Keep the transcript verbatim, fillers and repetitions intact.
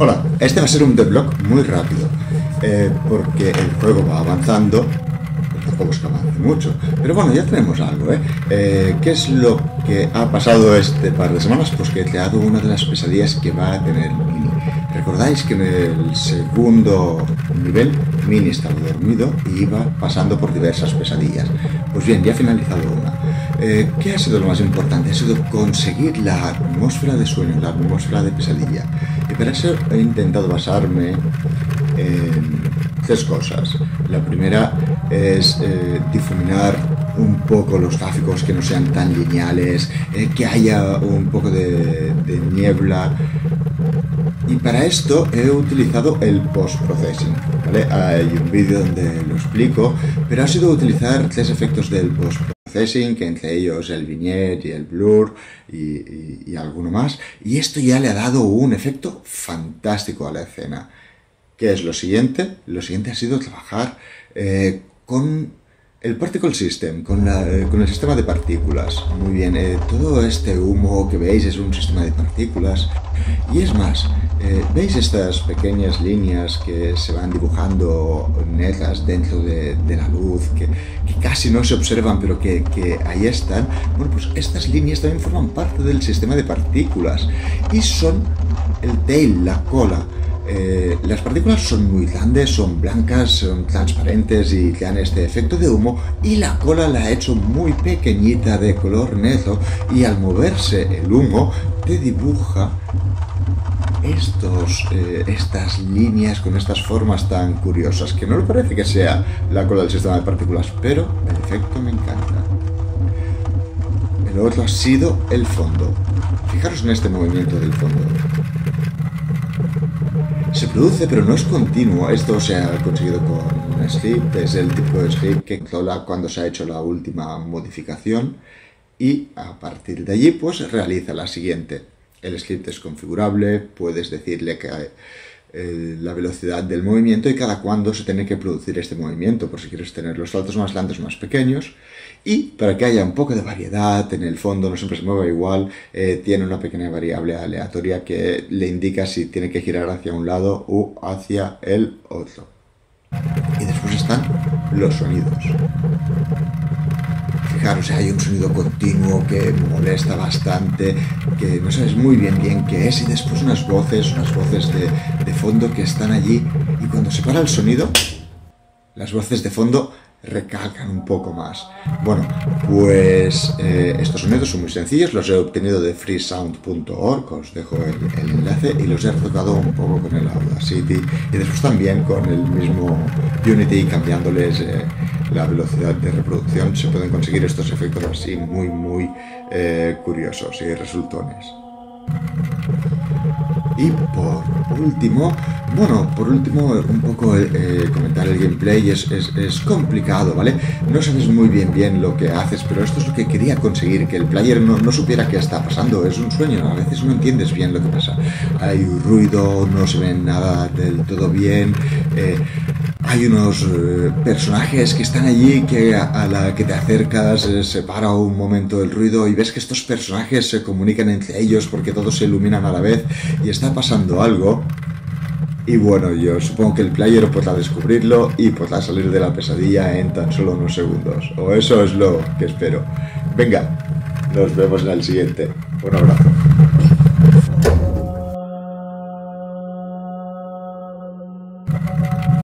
Hola, este va a ser un devlog muy rápido, eh, porque el juego va avanzando, pues tampoco es que avance mucho, pero bueno, ya tenemos algo, ¿eh? eh ¿Qué es lo que ha pasado este par de semanas? Pues que he creado una de las pesadillas que va a tener Mini. Recordáis que en el segundo nivel Mini estaba dormido y iba pasando por diversas pesadillas. Pues bien, ya ha finalizado una. Eh, ¿Qué ha sido lo más importante? Ha sido conseguir la atmósfera de sueño, la atmósfera de pesadilla. Y para eso he intentado basarme en tres cosas. La primera es eh, difuminar un poco los gráficos, que no sean tan lineales, eh, que haya un poco de, de niebla. Y para esto he utilizado el Post Processing, ¿vale? Hay un vídeo donde lo explico, pero ha sido utilizar tres efectos del Post Processing. Que entre ellos el vignette y el blur y, y, y alguno más, y esto ya le ha dado un efecto fantástico a la escena. ¿Qué es lo siguiente? Lo siguiente ha sido trabajar eh, con el Particle System, con, la, eh, con el sistema de partículas. Muy bien, eh, todo este humo que veis es un sistema de partículas, y es más, eh, veis estas pequeñas líneas que se van dibujando negras dentro de, de la luz, que, que casi no se observan, pero que, que ahí están. Bueno, pues estas líneas también forman parte del sistema de partículas, y son el tail, la cola. Eh, las partículas son muy grandes, son blancas, son transparentes y crean este efecto de humo, y la cola la he hecho muy pequeñita de color negro, y al moverse el humo te dibuja estos, eh, estas líneas con estas formas tan curiosas, que no le parece que sea la cola del sistema de partículas, pero el efecto me encanta. El otro ha sido el fondo. Fijaros en este movimiento del fondo. Se produce, pero no es continuo. Esto se ha conseguido con un script, es el tipo de script que controla cuando se ha hecho la última modificación, y a partir de allí pues realiza la siguiente. El script es configurable, puedes decirle que eh, la velocidad del movimiento y cada cuándo se tiene que producir este movimiento, por si quieres tener los saltos más grandes o más pequeños, y para que haya un poco de variedad en el fondo, no siempre se mueve igual, eh, tiene una pequeña variable aleatoria que le indica si tiene que girar hacia un lado o hacia el otro. Y después están los sonidos. Fijaros, hay un sonido continuo que molesta bastante, que no sabes muy bien bien qué es, y después unas voces, unas voces de, de fondo que están allí, y cuando se para el sonido, las voces de fondo recalcan un poco más. Bueno, pues eh, estos sonidos son muy sencillos, los he obtenido de freesound punto org, os dejo el, el enlace, y los he retocado un poco con el Audacity, y después también con el mismo Unity, cambiándoles eh, la velocidad de reproducción. Se pueden conseguir estos efectos así muy muy eh, curiosos y resultones. Y por último, bueno, por último un poco eh, comentar el gameplay. Es, es, es complicado, ¿vale? No sabes muy bien bien lo que haces, pero esto es lo que quería conseguir, que el player no, no supiera qué está pasando. Es un sueño, a veces no entiendes bien lo que pasa. Hay ruido, no se ve nada del todo bien. Eh, Hay unos eh, personajes que están allí, que a, a la que te acercas eh, se para un momento el ruido, y ves que estos personajes se comunican entre ellos porque todos se iluminan a la vez y está pasando algo. Y bueno, yo supongo que el player podrá descubrirlo y podrá salir de la pesadilla en tan solo unos segundos. O eso es lo que espero. Venga, nos vemos en el siguiente. Un abrazo.